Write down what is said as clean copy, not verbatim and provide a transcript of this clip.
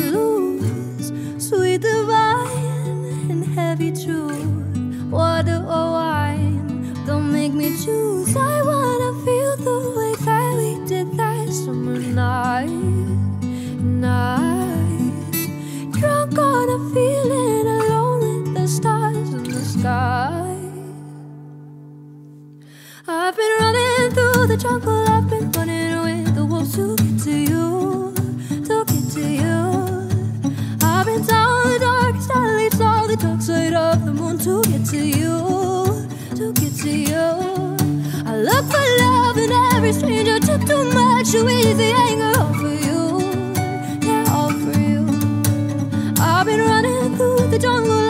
lose. Sweet the wine and heavy truth. Water or wine, don't make me choose. I wanna feel the way that we did that summer night, drunk on a feeling alone with the stars in the sky. I've been running through the jungle, I've been running with the wolves to get to you, to get to you. I've been down the darkest alley, saw the dark side of the moon to get to you, to get to you. I look for love in every stranger, took too much to ease the anger off of you, yeah, off of you. I've been running through the jungle.